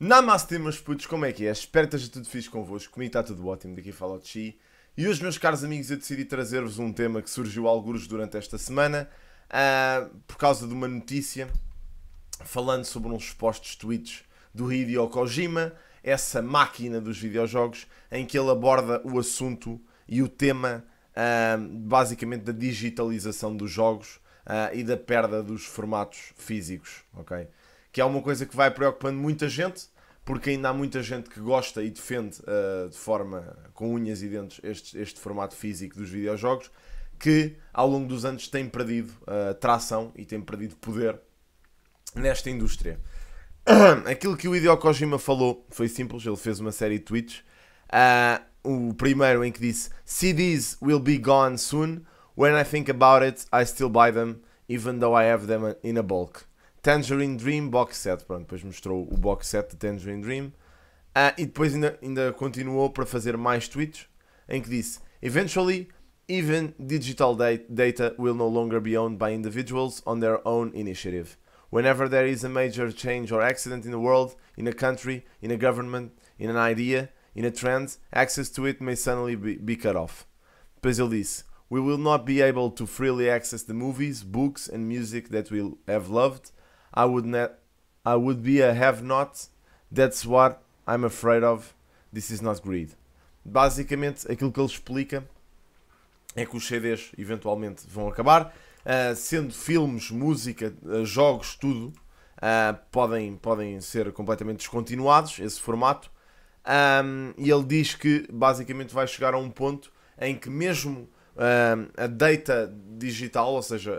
Namastê, meus putos, como é que é? Espero que esteja tudo fixe convosco, comigo está tudo ótimo, daqui fala o Chi. E hoje, meus caros amigos, eu decidi trazer-vos um tema que surgiu algures durante esta semana, por causa de uma notícia falando sobre uns supostos tweets do Hideo Kojima, essa máquina dos videojogos, em que ele aborda o assunto e o tema, basicamente, da digitalização dos jogos e da perda dos formatos físicos, ok? Que é uma coisa que vai preocupando muita gente, porque ainda há muita gente que gosta e defende de forma com unhas e dentes este formato físico dos videojogos, que ao longo dos anos tem perdido tração e tem perdido poder nesta indústria. Aquilo que o Hideo Kojima falou foi simples, ele fez uma série de tweets. O primeiro em que disse "CDs will be gone soon. When I think about it, I still buy them, even though I have them in a bulk. Tangerine Dream Box Set", pronto, depois mostrou o Box Set de Tangerine Dream, e depois ainda continuou para fazer mais tweets, em que disse "Eventually, even digital data will no longer be owned by individuals on their own initiative. Whenever there is a major change or accident in the world, in a country, in a government, in an idea, in a trend, access to it may suddenly be cut off." Depois ele disse "We will not be able to freely access the movies, books and music that we have loved. I would be a have-not, that's what I'm afraid of, this is not greed." Basicamente, aquilo que ele explica é que os CDs eventualmente vão acabar, sendo filmes, música, jogos, tudo, podem ser completamente descontinuados, esse formato, e ele diz que basicamente vai chegar a um ponto em que mesmo a data digital, ou seja,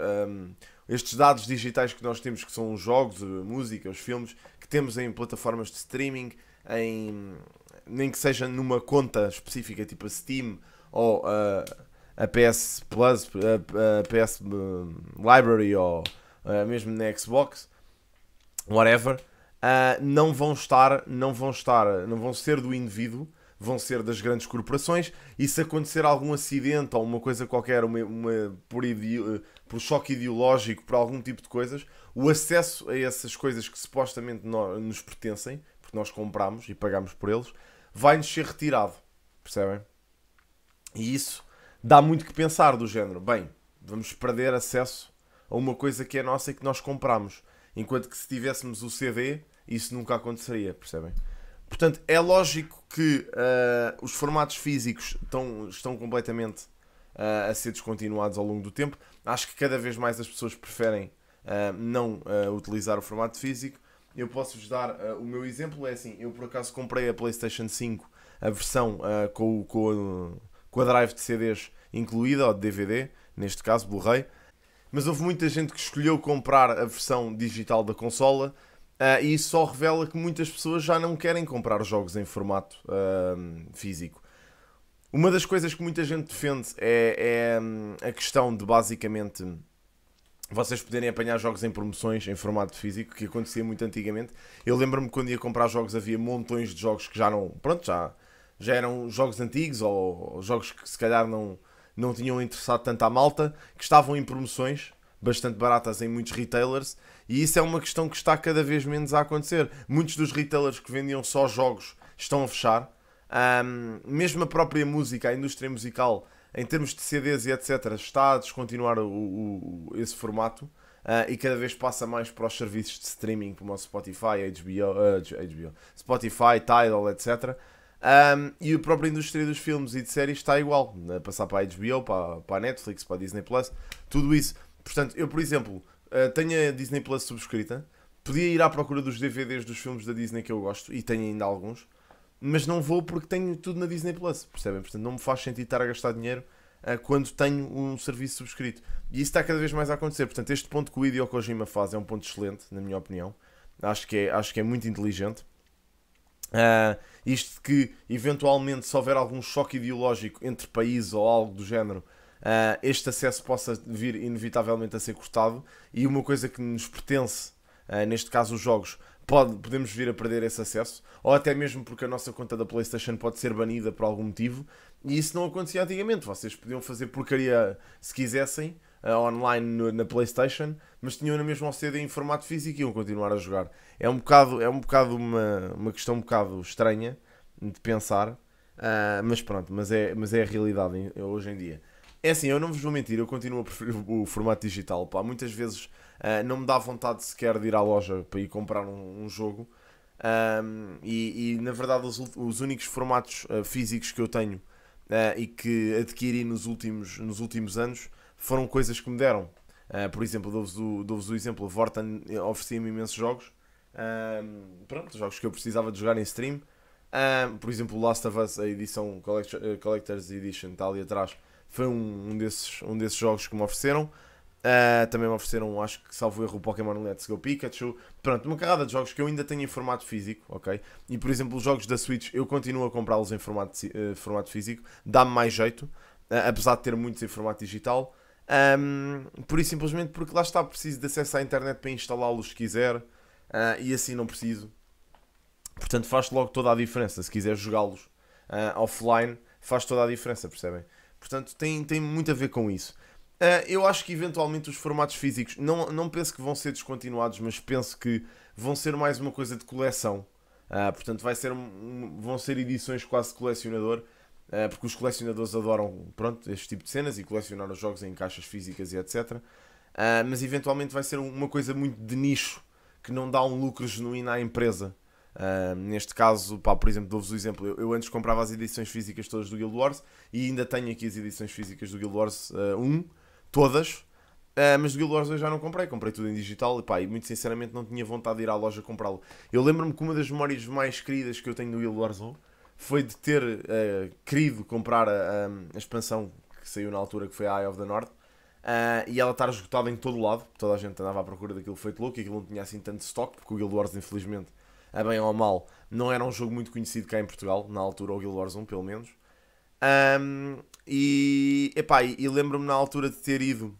estes dados digitais que nós temos, que são os jogos, a música, os filmes, que temos em plataformas de streaming, nem que seja numa conta específica, tipo a Steam, ou a PS Plus, a PS Library, ou mesmo na Xbox, whatever, não vão ser do indivíduo, vão ser das grandes corporações, e se acontecer algum acidente ou uma coisa qualquer, por choque ideológico, por algum tipo de coisas, o acesso a essas coisas que supostamente nos pertencem, porque nós compramos e pagamos por eles, vai-nos ser retirado, percebem? E isso dá muito que pensar, do género, bem, vamos perder acesso a uma coisa que é nossa e que nós compramos, enquanto que se tivéssemos o CD, isso nunca aconteceria, percebem? Portanto, é lógico que os formatos físicos estão completamente a ser descontinuados ao longo do tempo. Acho que cada vez mais as pessoas preferem não utilizar o formato físico. Eu posso-vos dar o meu exemplo. É assim, eu por acaso comprei a PlayStation 5, a versão com a drive de CDs incluída, ou de DVD, neste caso, Blu-ray. Mas houve muita gente que escolheu comprar a versão digital da consola, e isso só revela que muitas pessoas já não querem comprar jogos em formato físico. Uma das coisas que muita gente defende é a questão de, basicamente, vocês poderem apanhar jogos em promoções em formato físico, que acontecia muito antigamente. Eu lembro-me que quando ia comprar jogos havia montões de jogos que já não... Pronto, já eram jogos antigos, ou jogos que se calhar não tinham interessado tanto à malta, que estavam em promoções bastante baratas em muitos retailers, e isso é uma questão que está cada vez menos a acontecer. Muitos dos retailers que vendiam só jogos estão a fechar. Mesmo a própria música, a indústria musical, em termos de CDs e etc, está a descontinuar esse formato, e cada vez passa mais para os serviços de streaming, como o Spotify, Spotify, Tidal, etc. E a própria indústria dos filmes e de séries está igual, a passar para a HBO, para a Netflix, para a Disney+, tudo isso. Portanto, eu, por exemplo, tenho a Disney Plus subscrita, podia ir à procura dos DVDs dos filmes da Disney que eu gosto, e tenho ainda alguns, mas não vou porque tenho tudo na Disney Plus, percebem? Portanto, não me faz sentido estar a gastar dinheiro quando tenho um serviço subscrito. E isso está cada vez mais a acontecer. Portanto, este ponto que o Hideo Kojima faz é um ponto excelente, na minha opinião. Acho que é muito inteligente. Isto de que, eventualmente, se houver algum choque ideológico entre países ou algo do género, este acesso possa vir inevitavelmente a ser cortado, e uma coisa que nos pertence, neste caso os jogos, podemos vir a perder esse acesso, ou até mesmo porque a nossa conta da PlayStation pode ser banida por algum motivo, e isso não acontecia antigamente. Vocês podiam fazer porcaria se quisessem, online na PlayStation, mas tinham na mesma o CD em formato físico e iam continuar a jogar. É um bocado uma questão um bocado estranha de pensar, mas pronto, mas é a realidade hoje em dia. É assim, eu não vos vou mentir, eu continuo a preferir o formato digital, pá. Muitas vezes não me dá vontade sequer de ir à loja para ir comprar um jogo, e na verdade os únicos formatos físicos que eu tenho e que adquiri nos últimos anos foram coisas que me deram. Por exemplo, dou-vos o exemplo, Vorten oferecia-me imensos jogos, pronto, jogos que eu precisava de jogar em stream. Por exemplo, Last of Us, a edição Collector's Edition, está ali atrás, foi um desses jogos que me ofereceram. Também me ofereceram, acho que salvo erro, o Pokémon Let's Go Pikachu. Pronto, uma carrada de jogos que eu ainda tenho em formato físico, ok? E por exemplo, os jogos da Switch, eu continuo a comprá-los em formato físico, dá-me mais jeito, apesar de ter muitos em formato digital. Por isso, simplesmente porque lá está, preciso de acesso à internet para instalá-los se quiser, e assim não preciso. Portanto, faz logo toda a diferença. Se quiser jogá-los offline, faz toda a diferença, percebem? Portanto, tem muito a ver com isso. Eu acho que eventualmente os formatos físicos, não penso que vão ser descontinuados, mas penso que vão ser mais uma coisa de coleção. Portanto, vão ser edições quase de colecionador, porque os colecionadores adoram, pronto, este tipo de cenas e colecionar os jogos em caixas físicas e etc. Mas eventualmente vai ser uma coisa muito de nicho, que não dá um lucro genuíno à empresa. Neste caso, pá, por exemplo, dou-vos o exemplo, eu antes comprava as edições físicas todas do Guild Wars, e ainda tenho aqui as edições físicas do Guild Wars 1, todas, mas do Guild Wars eu já não comprei tudo em digital, e, pá, e muito sinceramente não tinha vontade de ir à loja comprá-lo. Eu lembro-me que uma das memórias mais queridas que eu tenho do Guild Wars 1 foi de ter querido comprar a expansão que saiu na altura, que foi a Eye of the North, e ela estar esgotada em todo lado, toda a gente andava à procura daquilo feito louco, e aquilo não tinha assim tanto stock, porque o Guild Wars infelizmente, a bem ou a mal, não era um jogo muito conhecido cá em Portugal, na altura, ou Guild Wars 1, pelo menos. E lembro-me na altura de ter ido,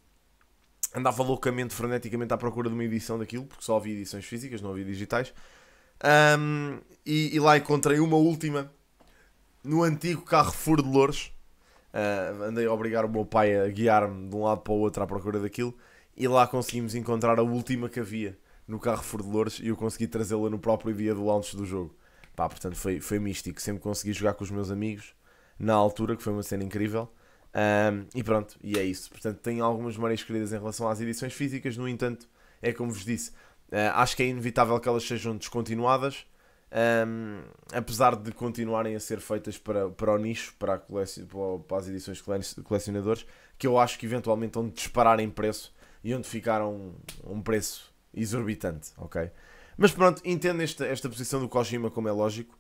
andava loucamente, freneticamente à procura de uma edição daquilo, porque só havia edições físicas, não havia digitais. E lá encontrei uma última, no antigo Carrefour de Loures. Andei a obrigar o meu pai a guiar-me de um lado para o outro à procura daquilo, e lá conseguimos encontrar a última que havia no Carrefour de Loures, e eu consegui trazê-la no próprio dia do launch do jogo. Pá, portanto foi místico, sempre consegui jogar com os meus amigos, na altura, que foi uma cena incrível, e pronto, e é isso. Portanto, tenho algumas memórias queridas em relação às edições físicas, no entanto, é como vos disse, acho que é inevitável que elas sejam descontinuadas, apesar de continuarem a ser feitas para o nicho, para as edições de colecionadores, que eu acho que eventualmente onde disparar em preço, e onde ficaram um preço exorbitante, ok? Mas pronto, entendo esta posição do Kojima, como é lógico,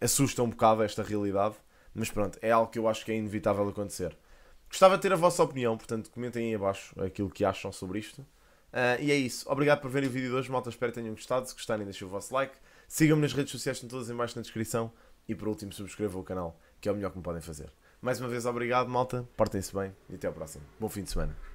assusta um bocado esta realidade, mas pronto, é algo que eu acho que é inevitável acontecer. Gostava de ter a vossa opinião, portanto comentem aí abaixo aquilo que acham sobre isto, e é isso. Obrigado por verem o vídeo de hoje, malta, espero que tenham gostado. Se gostarem, deixem o vosso like, sigam-me nas redes sociais, estão todas em baixo na descrição, e por último subscrevam o canal, que é o melhor que me podem fazer. Mais uma vez obrigado, malta, portem-se bem e até ao próximo. Bom fim de semana.